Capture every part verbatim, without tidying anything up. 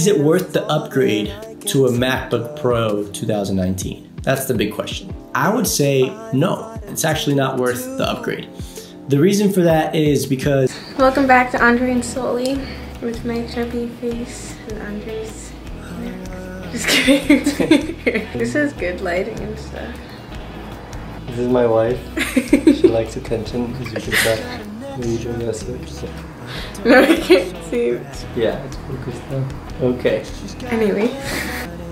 Is it worth the upgrade to a MacBook Pro two thousand nineteen? That's the big question. I would say no, it's actually not worth the upgrade. The reason for that is because... Welcome back to Andre and Sully with my chubby face and Andre's neck. Just kidding. This is good lighting and stuff. This is my wife. She likes attention, as you can tell. What are you doing this? No, I can't see. Yeah, it's focused now. Okay. Anyway.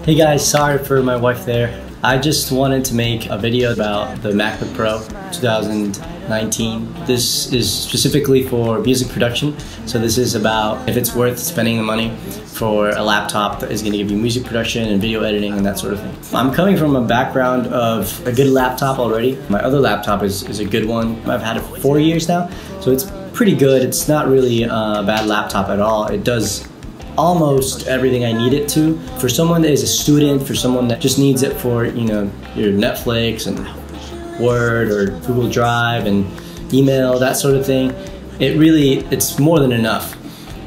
Hey guys, sorry for my wife there. I just wanted to make a video about the MacBook Pro two thousand nineteen. This is specifically for music production. So this is about if it's worth spending the money for a laptop that is going to give you music production and video editing and that sort of thing. I'm coming from a background of a good laptop already. My other laptop is, is a good one. I've had it for four years now, so it's pretty good. It's not really a bad laptop at all. It does almost everything I need it to. For someone that is a student, for someone that just needs it for, you know, your Netflix and Word or Google Drive and email, that sort of thing, it really, it's more than enough.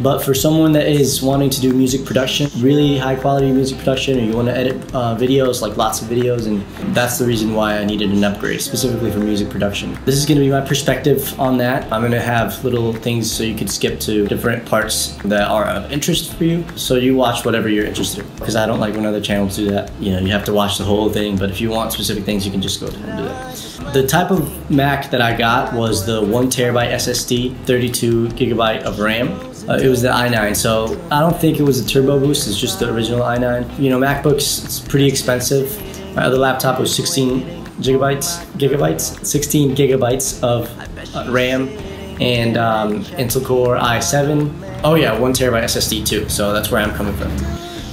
But for someone that is wanting to do music production, really high quality music production, or you want to edit uh, videos, like lots of videos, and that's the reason why I needed an upgrade, specifically for music production. This is going to be my perspective on that. I'm going to have little things so you can skip to different parts that are of interest for you, so you watch whatever you're interested in. Because I don't like when other channels do that. You know, you have to watch the whole thing, but if you want specific things, you can just go to and do that. The type of Mac that I got was the one terabyte S S D, thirty-two gigabyte of RAM. Uh, it was the i nine, so I don't think it was a turbo boost, it's just the original i nine. You know, MacBooks, it's pretty expensive. My other laptop was sixteen gigabytes, gigabytes, sixteen gigabytes of uh, RAM and um, Intel Core i seven. Oh yeah, one terabyte S S D too, so that's where I'm coming from.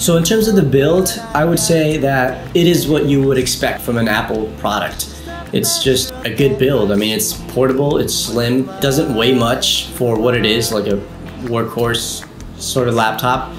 So in terms of the build, I would say that it is what you would expect from an Apple product. It's just a good build. I mean, it's portable, it's slim, doesn't weigh much for what it is, like a workhorse sort of laptop.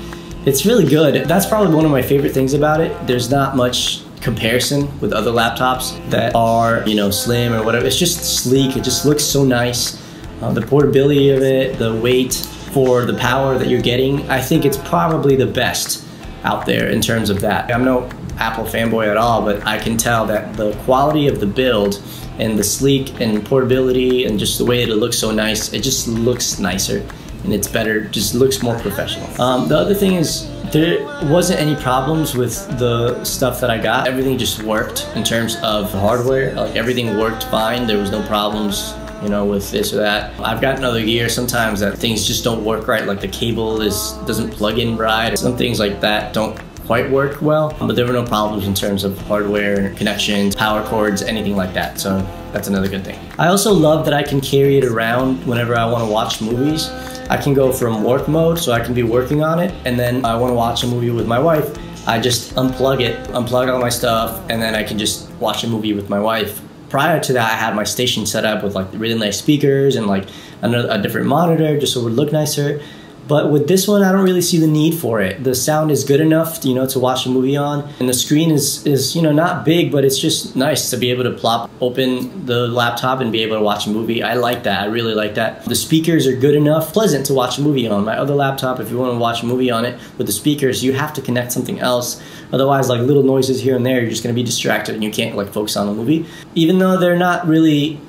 It's really good. That's probably one of my favorite things about it. There's not much comparison with other laptops that are, you know, slim or whatever. It's just sleek. It just looks so nice. Uh, the portability of it, the weight for the power that you're getting, I think it's probably the best out there in terms of that. I'm no Apple fanboy at all, but I can tell that the quality of the build and the sleek and portability and just the way that it looks so nice, it just looks nicer. And it's better, just looks more professional. Um, the other thing is, there wasn't any problems with the stuff that I got. Everything just worked in terms of the hardware. Like, everything worked fine. There was no problems, you know, with this or that. I've gotten other gear sometimes that things just don't work right. Like the cable is doesn't plug in right. Some things like that don't quite work well. But there were no problems in terms of hardware and connections, power cords, anything like that. So that's another good thing. I also love that I can carry it around whenever I want to watch movies. I can go from work mode, so I can be working on it, and then I want to watch a movie with my wife, I just unplug it, unplug all my stuff, and then I can just watch a movie with my wife. Prior to that, I had my station set up with like really nice speakers and like another, a different monitor just so it would look nicer. But with this one, I don't really see the need for it. The sound is good enough, you know, to watch a movie on. And the screen is, is, you know, not big, but it's just nice to be able to plop open the laptop and be able to watch a movie. I like that. I really like that. The speakers are good enough, pleasant to watch a movie on. My other laptop, if you want to watch a movie on it with the speakers, you have to connect something else. Otherwise, like little noises here and there, you're just going to be distracted and you can't like focus on the movie. Even though they're not really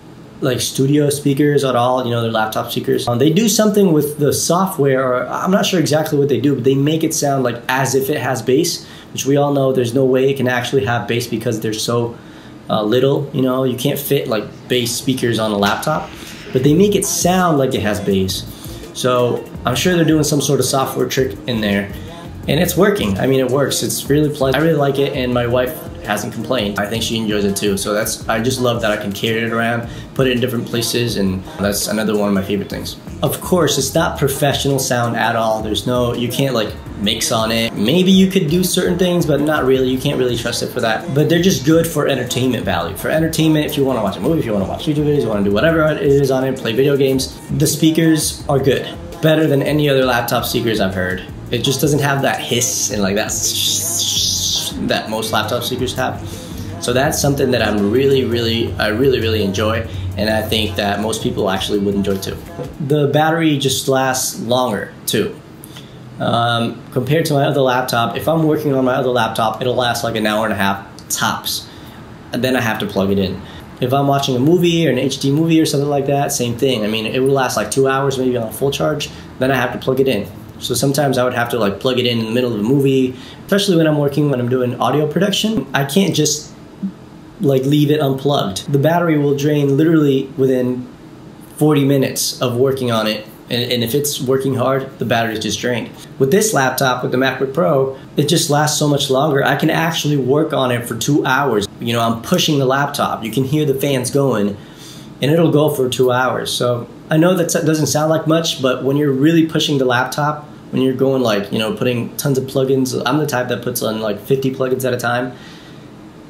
like studio speakers at all, you know, their laptop speakers. Um, they do something with the software, or I'm not sure exactly what they do, but they make it sound like as if it has bass, which we all know there's no way it can actually have bass because they're so uh, little, you know, you can't fit like bass speakers on a laptop, but they make it sound like it has bass. So I'm sure they're doing some sort of software trick in there, and it's working. I mean, it works. It's really pleasant. I really like it, and my wife hasn't complained. I think she enjoys it too. So that's, I just love that I can carry it around, put it in different places, and that's another one of my favorite things. Of course, it's not professional sound at all. There's no, you can't like mix on it. Maybe you could do certain things, but not really. You can't really trust it for that. But they're just good for entertainment value. For entertainment, if you want to watch a movie, if you want to watch YouTube videos, you want to do whatever it is on it, play video games, the speakers are good. Better than any other laptop speakers I've heard. It just doesn't have that hiss and like that that most laptop speakers have. So that's something that I'm really, really, I really, really enjoy, and I think that most people actually would enjoy too. The battery just lasts longer too. Um, compared to my other laptop, if I'm working on my other laptop, it'll last like an hour and a half tops, and then I have to plug it in. If I'm watching a movie or an H D movie or something like that, same thing. I mean, it would last like two hours maybe on full charge, then I have to plug it in. So sometimes I would have to like plug it in in the middle of a movie, especially when I'm working, when I'm doing audio production. I can't just like leave it unplugged. The battery will drain literally within forty minutes of working on it. And, and if it's working hard, the battery's just drained. With this laptop, with the MacBook Pro, it just lasts so much longer. I can actually work on it for two hours. You know, I'm pushing the laptop. You can hear the fans going, and it'll go for two hours. So I know that doesn't sound like much, but when you're really pushing the laptop, when you're going like, you know, putting tons of plugins, I'm the type that puts on like fifty plugins at a time.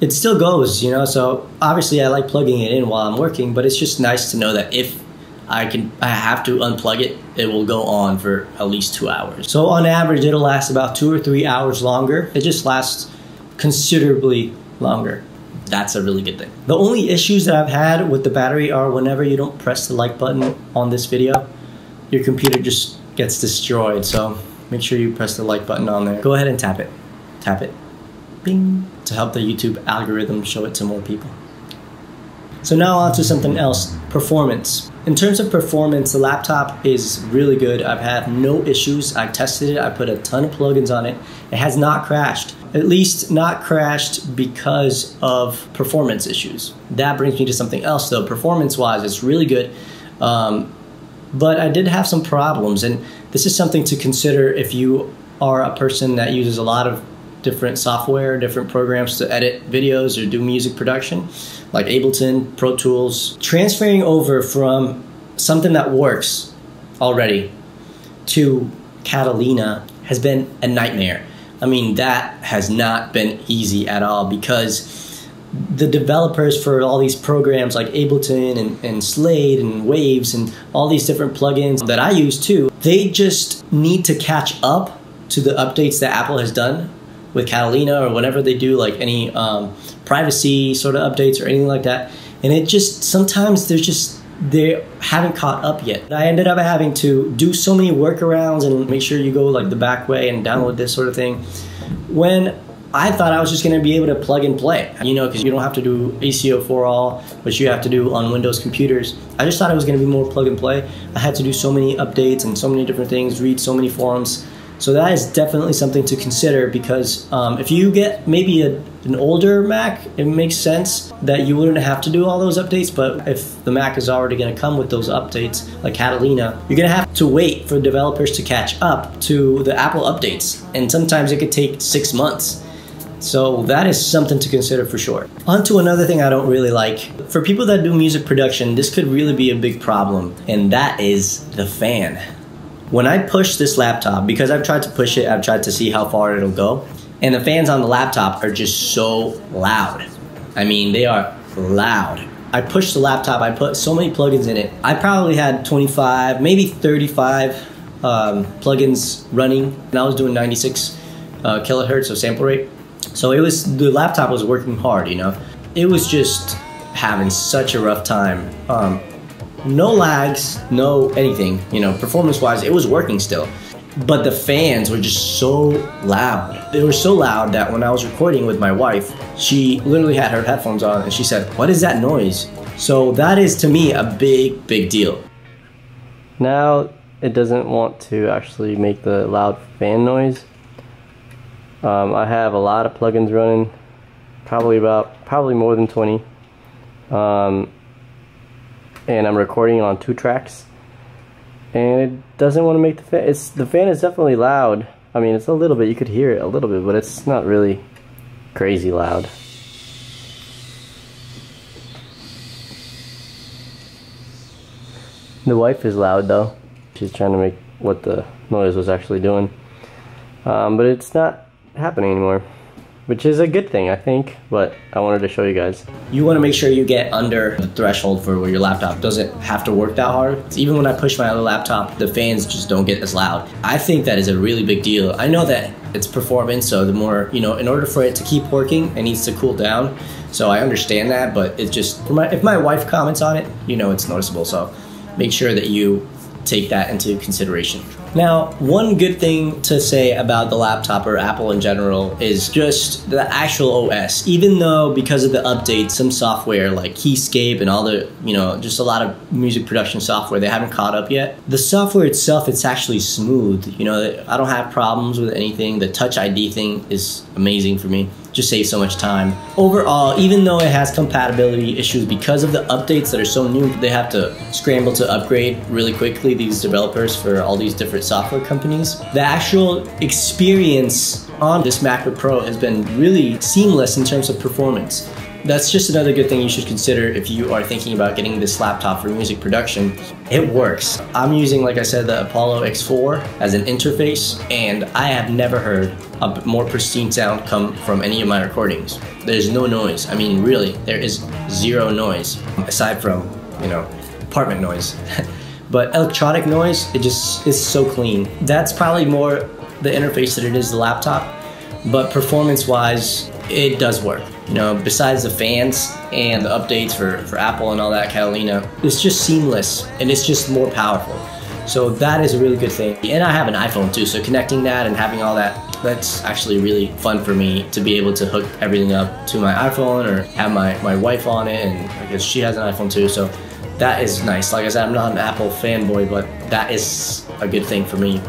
It still goes, you know, so obviously I like plugging it in while I'm working, but it's just nice to know that if I can, I have to unplug it, it will go on for at least two hours. So on average, it'll last about two or three hours longer. It just lasts considerably longer. That's a really good thing. The only issues that I've had with the battery are whenever you don't press the like button on this video, your computer just gets destroyed. So make sure you press the like button on there. Go ahead and tap it, tap it, bing, to help the YouTube algorithm show it to more people. So now on to something else, performance. In terms of performance, the laptop is really good. I've had no issues. I tested it. I put a ton of plugins on it. It has not crashed, at least not crashed because of performance issues. That brings me to something else though. Performance-wise, it's really good. Um, but I did have some problems, and this is something to consider if you are a person that uses a lot of different software, different programs to edit videos or do music production, like Ableton, Pro Tools. Transferring over from something that works already to Catalina has been a nightmare. I mean, that has not been easy at all, because the developers for all these programs like Ableton and, and Slate and Waves and all these different plugins that I use too, they just need to catch up to the updates that Apple has done with Catalina, or whenever they do like any um, privacy sort of updates or anything like that. And it just, sometimes they're just, they haven't caught up yet. I ended up having to do so many workarounds and make sure you go like the back way and download this sort of thing, when I thought I was just gonna be able to plug and play, you know, cause you don't have to do A C O for all, which you have to do on Windows computers. I just thought it was gonna be more plug and play. I had to do so many updates and so many different things, read so many forums. So that is definitely something to consider, because um, if you get maybe a, an older Mac, it makes sense that you wouldn't have to do all those updates. But if the Mac is already gonna come with those updates, like Catalina, you're gonna have to wait for developers to catch up to the Apple updates. And sometimes it could take six months. So that is something to consider for sure. On to another thing I don't really like. For people that do music production, this could really be a big problem, and that is the fan. When I push this laptop, because I've tried to push it, I've tried to see how far it'll go, and the fans on the laptop are just so loud. I mean, they are loud. I pushed the laptop, I put so many plugins in it. I probably had twenty-five, maybe thirty-five um, plugins running, and I was doing ninety-six uh, kilohertz of sample rate. So it was, the laptop was working hard, you know? It was just having such a rough time. Um, No lags, no anything, you know, performance-wise, it was working still. But the fans were just so loud. They were so loud that when I was recording with my wife, she literally had her headphones on and she said, "What is that noise?" So that is, to me, a big, big deal. Now it doesn't want to actually make the loud fan noise. Um, I have a lot of plugins running, probably about, probably more than twenty. Um, and I'm recording on two tracks, and it doesn't want to make the fan, it's, the fan is definitely loud. I mean, it's a little bit, you could hear it a little bit, but it's not really crazy loud. The wife is loud though. She's trying to make what the noise was actually doing. Um, but it's not happening anymore, which is a good thing, I think, but I wanted to show you guys. You wanna make sure you get under the threshold for where your laptop doesn't have to work that hard. Even when I push my other laptop, the fans just don't get as loud. I think that is a really big deal. I know that it's performance, so the more, you know, in order for it to keep working, it needs to cool down. So I understand that, but it just, if my wife comments on it, you know it's noticeable. So make sure that you take that into consideration. Now, one good thing to say about the laptop or Apple in general is just the actual O S. Even though because of the updates, some software like Keyscape and all the, you know, just a lot of music production software, they haven't caught up yet. The software itself, it's actually smooth. You know, I don't have problems with anything. The Touch I D thing is amazing for me. Just saves so much time. Overall, even though it has compatibility issues because of the updates that are so new, they have to scramble to upgrade really quickly, these developers for all these different software companies. The actual experience on this MacBook Pro has been really seamless in terms of performance. That's just another good thing you should consider if you are thinking about getting this laptop for music production. It works. I'm using, like I said, the Apollo X four as an interface, and I have never heard a more pristine sound come from any of my recordings. There's no noise. I mean, really, there is zero noise, aside from, you know, apartment noise. But electronic noise, it just is so clean. That's probably more the interface than it is the laptop. But performance-wise, it does work. You know, besides the fans and the updates for, for Apple and all that, Catalina, it's just seamless and it's just more powerful. So that is a really good thing. And I have an iPhone too, so connecting that and having all that, that's actually really fun for me to be able to hook everything up to my iPhone or have my, my wife on it, and I guess she has an iPhone too, so that is nice. Like I said, I'm not an Apple fanboy, but that is a good thing for me.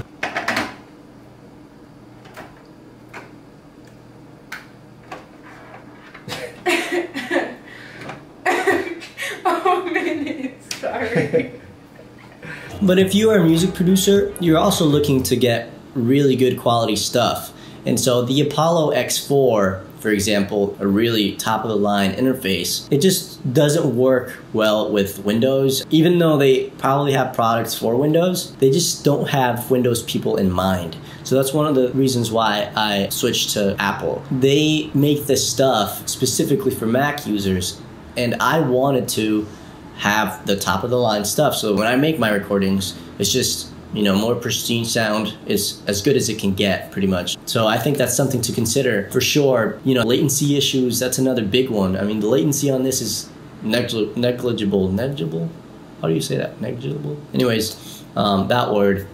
But if you are a music producer, you're also looking to get really good quality stuff. And so the Apollo X four, for example, a really top of the line interface, it just doesn't work well with Windows. Even though they probably have products for Windows, they just don't have Windows people in mind. So that's one of the reasons why I switched to Apple. They make this stuff specifically for Mac users, and I wanted to have the top of the line stuff. So when I make my recordings, it's just, you know, more pristine sound is as good as it can get, pretty much. So I think that's something to consider for sure. You know, latency issues, that's another big one. I mean, the latency on this is negli negligible, negligible? How do you say that? Negligible? Anyways, um, that word,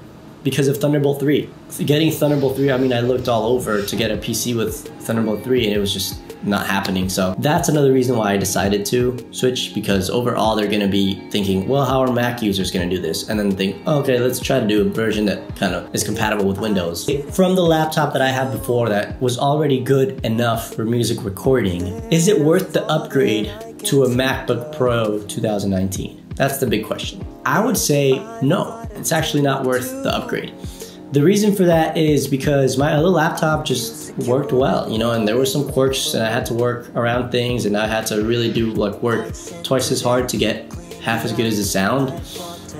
because of Thunderbolt three. Getting Thunderbolt three, I mean, I looked all over to get a P C with Thunderbolt three and it was just not happening. So that's another reason why I decided to switch, because overall they're going to be thinking, well, how are Mac users going to do this? And then think, okay, let's try to do a version that kind of is compatible with Windows. From the laptop that I had before that was already good enough for music recording, is it worth the upgrade to a MacBook Pro two thousand nineteen? That's the big question. I would say no, it's actually not worth the upgrade. The reason for that is because my other laptop just worked well, you know, and there were some quirks and I had to work around things and I had to really do like work twice as hard to get half as good as the sound.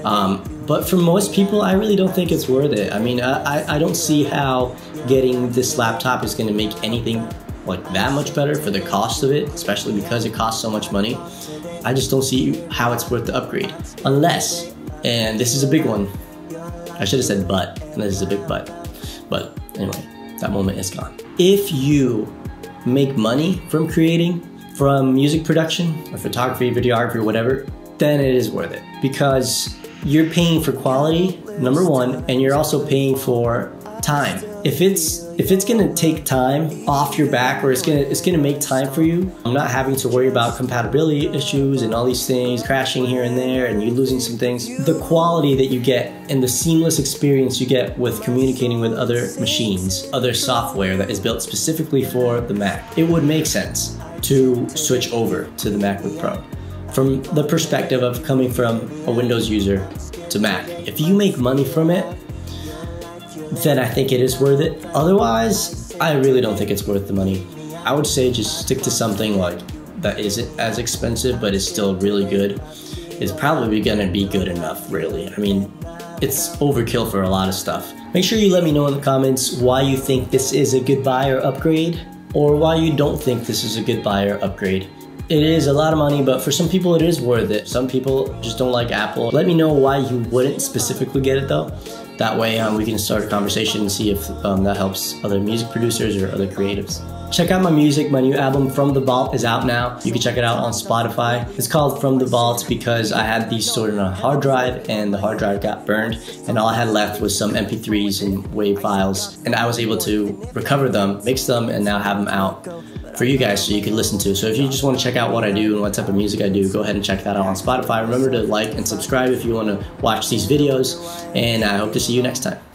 Um, but for most people, I really don't think it's worth it. I mean, I, I, I don't see how getting this laptop is going to make anything like that much better for the cost of it, especially because it costs so much money. I just don't see how it's worth the upgrade. Unless, and this is a big one, I should have said but, and this is a big but. But anyway, that moment is gone. If you make money from creating, from music production, or photography, videography, or whatever, then it is worth it. Because you're paying for quality, number one, and you're also paying for time. If it's if it's gonna take time off your back, or it's gonna it's gonna make time for you, I'm not having to worry about compatibility issues and all these things crashing here and there, and you losing some things. The quality that you get and the seamless experience you get with communicating with other machines, other software that is built specifically for the Mac, it would make sense to switch over to the MacBook Pro. From the perspective of coming from a Windows user to Mac, if you make money from it, then I think it is worth it. Otherwise, I really don't think it's worth the money. I would say just stick to something like that isn't as expensive, but is still really good. It's probably gonna be good enough, really. I mean, it's overkill for a lot of stuff. Make sure you let me know in the comments why you think this is a good buy or upgrade, or why you don't think this is a good buy or upgrade. It is a lot of money, but for some people it is worth it. Some people just don't like Apple. Let me know why you wouldn't specifically get it though. That way um, we can start a conversation and see if um, that helps other music producers or other creatives. Check out my music. My new album, From the Vault, is out now. You can check it out on Spotify. It's called From the Vault because I had these stored on a hard drive and the hard drive got burned, and all I had left was some M P threes and WAV files, and I was able to recover them, mix them, and now have them out for you guys so you can listen to. So if you just want to check out what I do and what type of music I do, go ahead and check that out on Spotify. Remember to like and subscribe if you want to watch these videos, and I hope to see you next time.